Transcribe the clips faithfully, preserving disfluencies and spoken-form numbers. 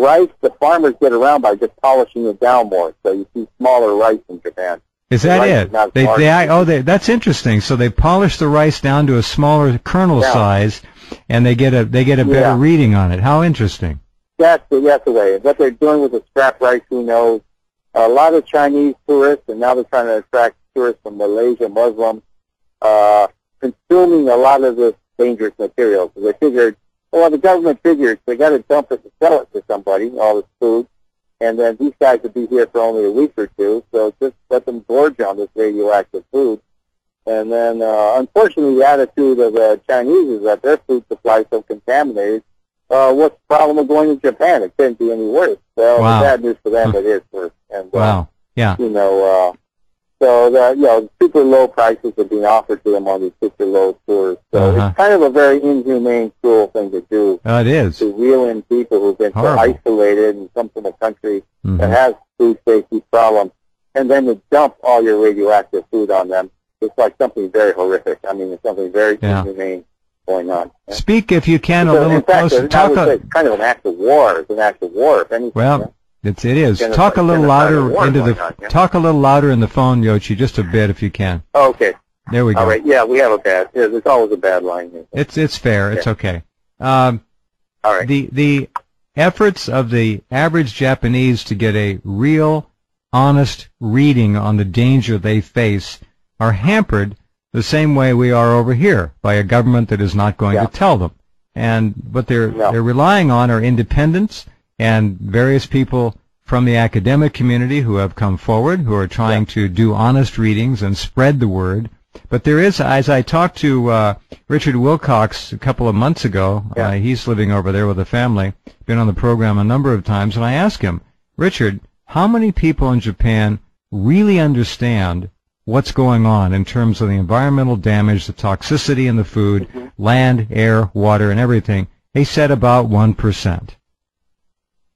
rice, the farmers get around by just polishing it down more. So you see smaller rice in Japan. Is that it? They, they, oh, they, that's interesting. So they polish the rice down to a smaller kernel yeah. size, and they get a they get a better yeah. reading on it. How interesting! That's the that's the way. What they're doing with the scrap rice, who knows? A lot of Chinese tourists, and now they're trying to attract tourists from Malaysia, Muslims, uh, consuming a lot of this dangerous material. So they figured, well, the government figures they got to dump it to sell it to somebody, all this food. And then these guys would be here for only a week or two, so just let them gorge on this radioactive food. And then, uh, unfortunately, the attitude of the Chinese is that their food supply is so contaminated. Uh, what's the problem of going to Japan? It couldn't be any worse. So wow. bad news for them, it is worse. And, wow. Uh, yeah. You know, uh, so the, you know, super low prices are being offered to them on these super low tours. So uh-huh. it's kind of a very inhumane, cruel thing to do. Uh, it is. To reel in people who've been Horrible. so isolated and come from a country mm-hmm. that has food safety problems, and then to dump all your radioactive food on them. It's like something very horrific. I mean, it's something very yeah. inhumane going on. Speak, if you can, so a little in fact, closer. Talk a, it's kind of an act of war. It's an act of war, if anything. Well, yeah? It's, it is. Genocide, talk a little louder into the on, yeah? talk a little louder in the phone, Yoshi, just a bit if you can. Oh, okay. There we go. All right. Yeah, we have a bad. It's always a bad line here. It's it's fair. Yeah. It's okay. Um, All right. The the efforts of the average Japanese to get a real, honest reading on the danger they face are hampered the same way we are over here by a government that is not going yeah. to tell them. And what they're no. they're relying on are independence. And various people from the academic community who have come forward, who are trying yeah. to do honest readings and spread the word. But there is, as I talked to uh, Richard Wilcox a couple of months ago, yeah. uh, he's living over there with a family, been on the program a number of times, and I asked him, Richard, how many people in Japan really understand what's going on in terms of the environmental damage, the toxicity in the food, mm-hmm. land, air, water, and everything? He said about one percent.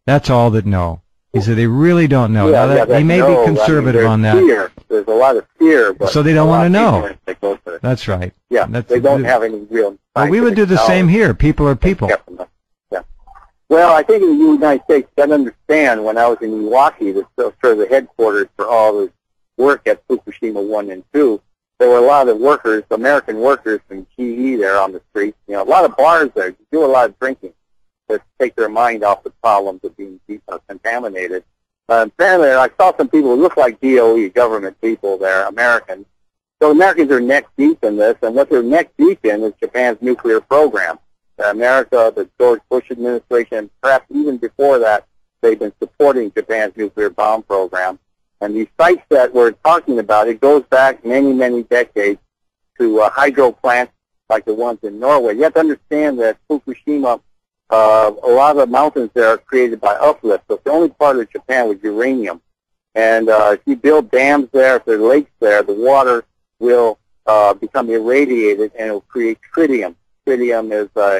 That's all that know. He said they really don't know. Yeah, now that, yeah, that, they may no, be conservative I mean, on that. Fear. There's a lot of fear. But so they don't want to know. To that's right. Yeah, that's, they don't have any real well, we would do the same here. People are people. Yeah. Well, I think in the United States, I understand when I was in Milwaukee, the sort of the headquarters for all the work at Fukushima one and two, there were a lot of workers, American workers from G E there on the street. You know, a lot of bars there. You do a lot of drinking to take their mind off the problems of being uh, contaminated. Um, there, I saw some people who look like D O E government people there, Americans. So Americans are neck deep in this, and what they're neck deep in is Japan's nuclear program. Uh, America, the George Bush administration, perhaps even before that, they've been supporting Japan's nuclear bomb program. And these sites that we're talking about, it goes back many, many decades to uh, hydro plants like the ones in Norway. You have to understand that Fukushima, Uh, a lot of the mountains there are created by uplift, so it's the only part of Japan with uranium. And uh, if you build dams there, if there are lakes there, the water will uh, become irradiated and it will create tritium. Tritium is, uh,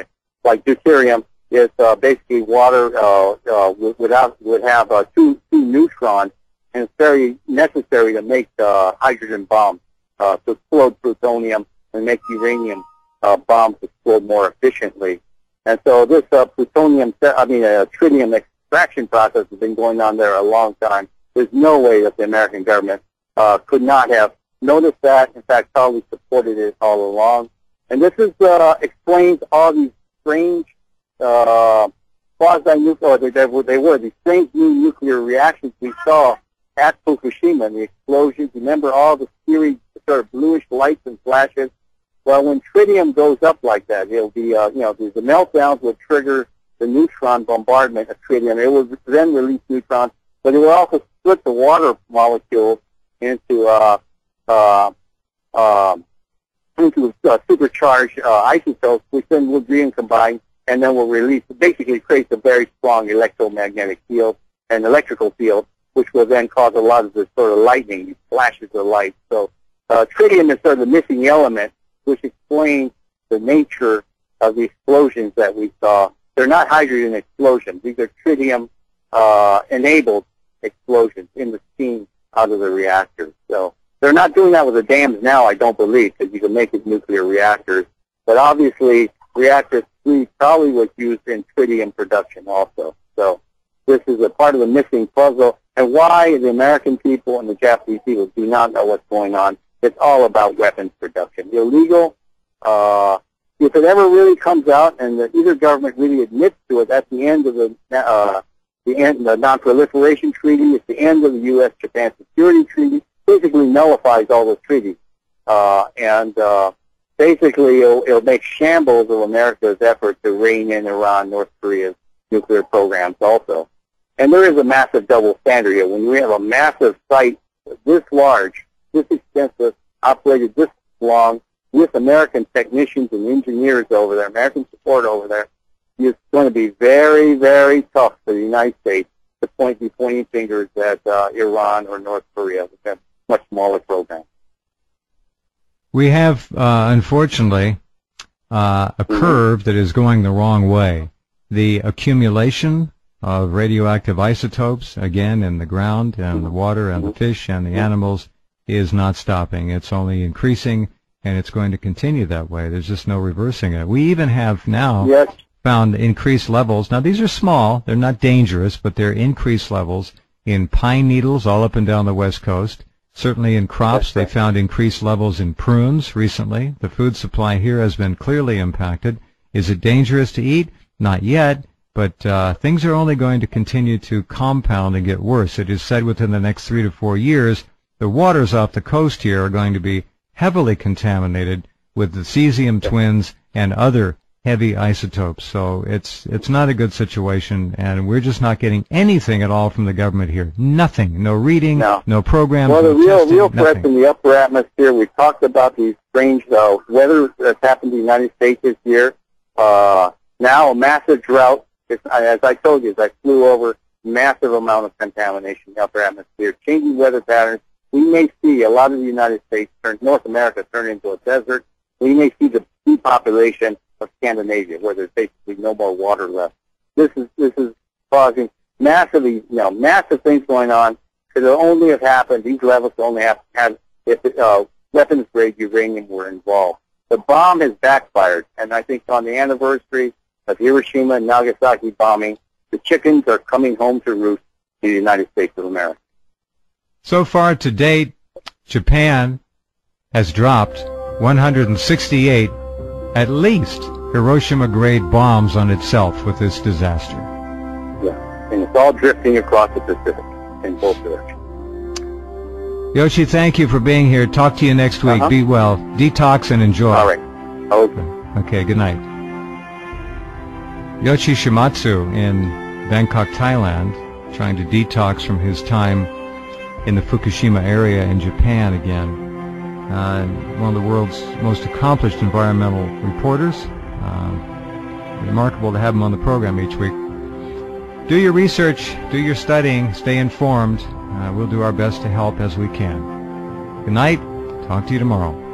like deuterium, is uh, basically water uh, uh, without, would have uh, two, two neutrons, and it's very necessary to make uh, hydrogen bombs uh, to explode plutonium and make uranium uh, bombs explode more efficiently. And so this uh, plutonium, I mean, uh, tritium extraction process has been going on there a long time. There's no way that the American government uh, could not have noticed that. In fact, probably supported it all along. And this is uh, explains all these strange uh, quasi-nuclear, they, they were, these strange new nuclear reactions we saw at Fukushima and the explosions. Remember all the eerie sort of bluish lights and flashes? Well, when tritium goes up like that, it'll be, uh, you know, the meltdowns will trigger the neutron bombardment of tritium. It will then release neutrons, but it will also split the water molecules into uh, uh, uh, into uh, supercharged uh, isotopes, which then will be combined and then will release, basically creates a very strong electromagnetic field and electrical field, which will then cause a lot of this sort of lightning, these flashes of light. So uh, tritium is sort of the missing element, which explains the nature of the explosions that we saw. They're not hydrogen explosions. These are tritium-enabled uh, explosions in the steam out of the reactors. So they're not doing that with the dams now, I don't believe, because you can make it nuclear reactors. But obviously, reactor three probably was used in tritium production also. So this is a part of the missing puzzle, and why the American people and the Japanese people do not know what's going on. It's all about weapons production. Illegal. Uh, if it ever really comes out and the either government really admits to it, that's the end of the uh, the end the Non-Proliferation Treaty. It's the end of the U S Japan Security Treaty. Basically nullifies all those treaties, uh, and uh, basically it'll, it'll make shambles of America's effort to rein in Iran, North Korea's nuclear programs also. And there is a massive double standard here. When you have a massive site this large, this extensive, operated this long, with American technicians and engineers over there, American support over there, it's going to be very, very tough for the United States to point the pointing fingers at uh, Iran or North Korea. Much smaller program. We have, uh, unfortunately, uh, a curve that is going the wrong way. The accumulation of radioactive isotopes, again, in the ground and the water and the fish and the animals is not stopping. It's only increasing, and it's going to continue that way. There's just no reversing it. We even have now yes. found increased levels. Now, these are small. They're not dangerous, but they're increased levels in pine needles all up and down the West Coast. Certainly in crops, they found increased levels in prunes recently. The food supply here has been clearly impacted. Is it dangerous to eat? Not yet, but uh, things are only going to continue to compound and get worse. It is said within the next three to four years, the waters off the coast here are going to be heavily contaminated with the cesium twins and other heavy isotopes. So it's, it's not a good situation, and we're just not getting anything at all from the government here. Nothing. No reading, no, no program. Well, the no real, testing, real threats in the upper atmosphere, we talked about these strange uh, weather that's happened in the United States this year. Uh, now a massive drought. It's, as I told you, as I flew over, massive amount of contamination in the upper atmosphere, changing weather patterns. We may see a lot of the United States, turn, North America, turn into a desert. We may see the depopulation of Scandinavia, where there's basically no more water left. This is this is causing massively, you know, massive things going on. It'll only have happened. These levels only have had if uh, weapons-grade uranium were involved. The bomb has backfired, and I think on the anniversary of Hiroshima and Nagasaki bombing, the chickens are coming home to roost in the United States of America. So far to date, Japan has dropped one hundred sixty-eight. At least Hiroshima-grade bombs on itself with this disaster. Yeah, and it's all drifting across the Pacific in both directions. Yoshi, thank you for being here. Talk to you next week. Uh-huh. Be well. Detox and enjoy. All right. Okay. Okay, good night. Yoshi Shimatsu in Bangkok, Thailand, trying to detox from his time in the Fukushima area in Japan again. Uh, one of the world's most accomplished environmental reporters. Uh, remarkable to have him on the program each week. Do your research, do your studying, stay informed. Uh, we'll do our best to help as we can. Good night. Talk to you tomorrow.